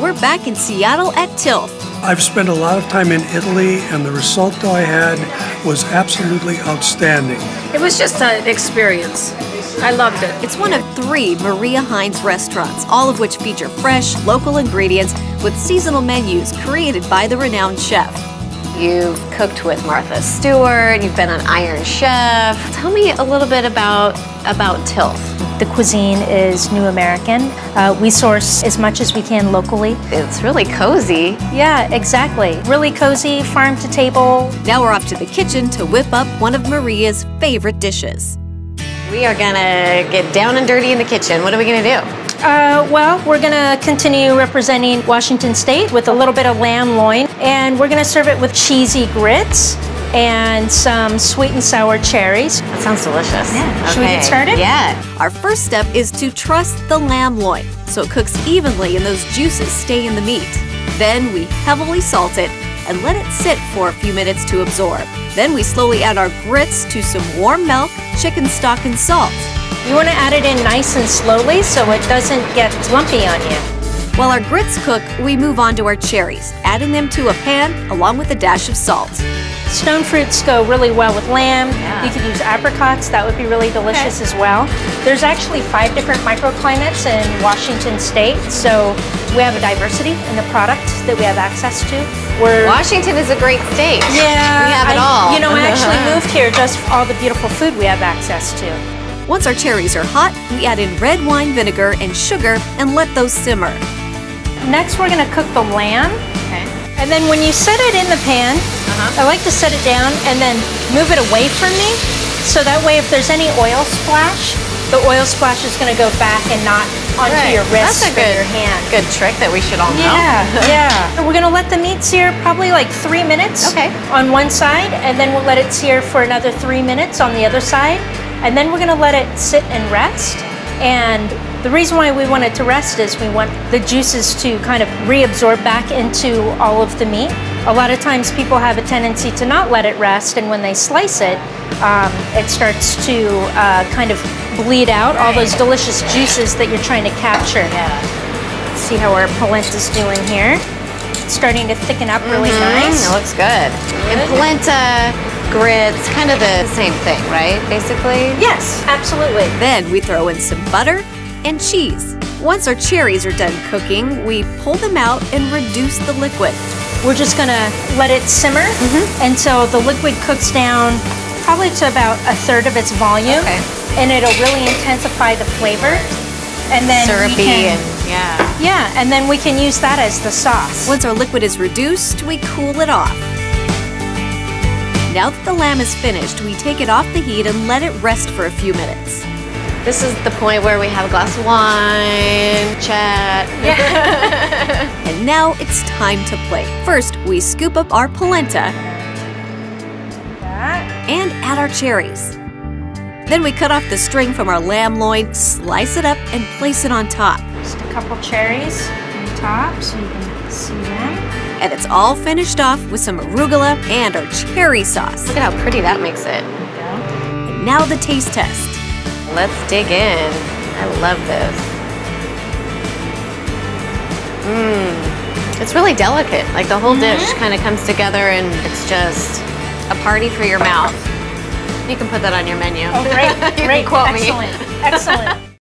we're back in Seattle at Tilth. I've spent a lot of time in Italy, and the risotto I had was absolutely outstanding. It was just an experience. I loved it. It's one of three Maria Hines restaurants, all of which feature fresh, local ingredients with seasonal menus created by the renowned chef. You've cooked with Martha Stewart, you've been on Iron Chef. Tell me a little bit about Tilth. The cuisine is new American. We source as much as we can locally. It's really cozy. Yeah, exactly. Really cozy, farm to table. Now we're off to the kitchen to whip up one of Maria's favorite dishes. We are gonna get down and dirty in the kitchen. What are we gonna do? Well, we're gonna continue representing Washington State with a little bit of lamb loin, and we're gonna serve it with cheesy grits and some sweet and sour cherries. That sounds delicious. Yeah. Okay. Should we get started? Yeah. Our first step is to truss the lamb loin so it cooks evenly and those juices stay in the meat. Then we heavily salt it and let it sit for a few minutes to absorb. Then we slowly add our grits to some warm milk, chicken stock, and salt. You want to add it in nice and slowly so it doesn't get lumpy on you. While our grits cook, we move on to our cherries, adding them to a pan along with a dash of salt. Stone fruits go really well with lamb. Yeah. You could use apricots, that would be really delicious as well. There's actually 5 different microclimates in Washington State, so we have a diversity in the product that we have access to. Washington is a great state. Yeah. We have it all. You know, I actually moved here just for all the beautiful food we have access to. Once our cherries are hot, we add in red wine vinegar and sugar and let those simmer. Next, we're going to cook the lamb. Okay. And then when you set it in the pan, I like to set it down and then move it away from me. So that way, if there's any oil splash, the oil splash is going to go back and not onto your wrist or your hand. Good trick that we should all know. Yeah. We're going to let the meat sear probably like 3 minutes on one side, and then we'll let it sear for another 3 minutes on the other side. And then we're gonna let it sit and rest. And the reason why we want it to rest is we want the juices to kind of reabsorb back into all of the meat. A lot of times people have a tendency to not let it rest, and when they slice it, it starts to kind of bleed out all those delicious juices that you're trying to capture. Yeah. See how our polenta's doing here. It's starting to thicken up really nice. It looks good. And polenta, grits, kind of the same thing, right, basically? Yes, absolutely. Then we throw in some butter and cheese. Once our cherries are done cooking, we pull them out and reduce the liquid. We're just gonna let it simmer until the liquid cooks down probably to about 1/3 of its volume, and it'll really intensify the flavor. And then and then we can use that as the sauce. Once our liquid is reduced, we cool it off. Now that the lamb is finished, we take it off the heat and let it rest for a few minutes. This is the point where we have a glass of wine, chat. Yeah. And now it's time to plate. First, we scoop up our polenta and add our cherries. Then we cut off the string from our lamb loin, slice it up, and place it on top. Just a couple cherries on top so you can see them. And it's all finished off with some arugula and our cherry sauce. Look at how pretty that makes it. And now the taste test. Let's dig in. I love this. It's really delicate. Like the whole dish kind of comes together, and it's just a party for your mouth. You can put that on your menu. Oh, great. Great. You can quote me. Excellent. Excellent.